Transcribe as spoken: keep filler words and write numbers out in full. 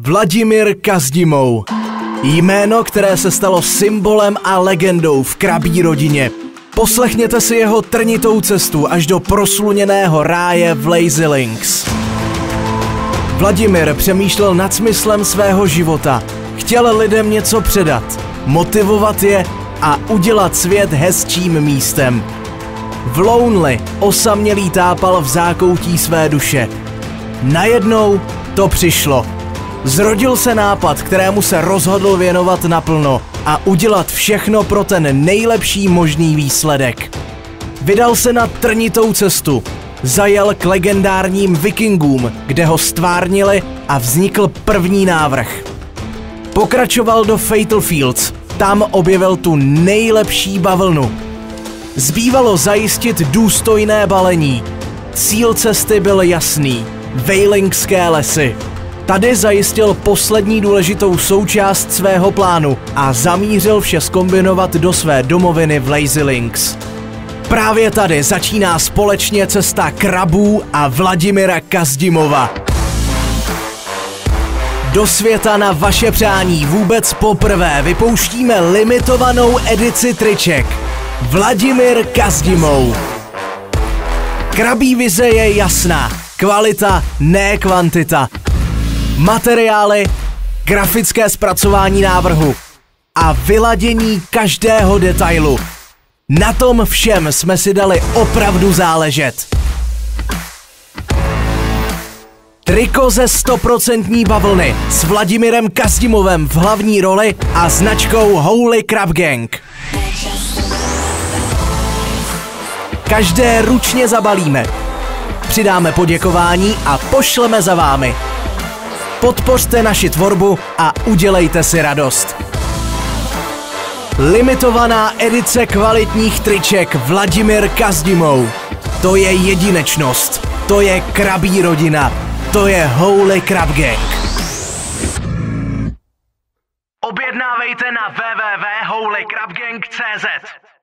Vladimír Kazdimov. Jméno, které se stalo symbolem a legendou v krabí rodině. Poslechněte si jeho trnitou cestu až do prosluněného ráje v Lazy Links. Vladimír přemýšlel nad smyslem svého života. Chtěl lidem něco předat, motivovat je a udělat svět hezčím místem. V Lonely osamělý tápal v zákoutí své duše. Najednou to přišlo. Zrodil se nápad, kterému se rozhodl věnovat naplno a udělat všechno pro ten nejlepší možný výsledek. Vydal se na trnitou cestu. Zajel k legendárním vikingům, kde ho stvárnili a vznikl první návrh. Pokračoval do Fatal Fields, tam objevil tu nejlepší bavlnu. Zbývalo zajistit důstojné balení. Cíl cesty byl jasný – Vailingské lesy. Tady zajistil poslední důležitou součást svého plánu a zamířil vše zkombinovat do své domoviny v Lazy Links. Právě tady začíná společně cesta krabů a Vladimíra Kazdimova. Do světa na vaše přání vůbec poprvé vypouštíme limitovanou edici triček. Vladimír Kazdimov. Krabí vize je jasná. Kvalita, ne kvantita. Materiály, grafické zpracování návrhu a vyladění každého detailu. Na tom všem jsme si dali opravdu záležet. Triko ze sto procent bavlny s Vladimírem Kazdimovem v hlavní roli a značkou Holy Krab Gang. Každé ručně zabalíme, přidáme poděkování a pošleme za vámi. Podpořte naši tvorbu a udělejte si radost. Limitovaná edice kvalitních triček Vladimír Kazdimov. To je jedinečnost, to je krabí rodina, to je Holy Krab Gang. Objednávejte na w w w tečka holy krab gang tečka c z.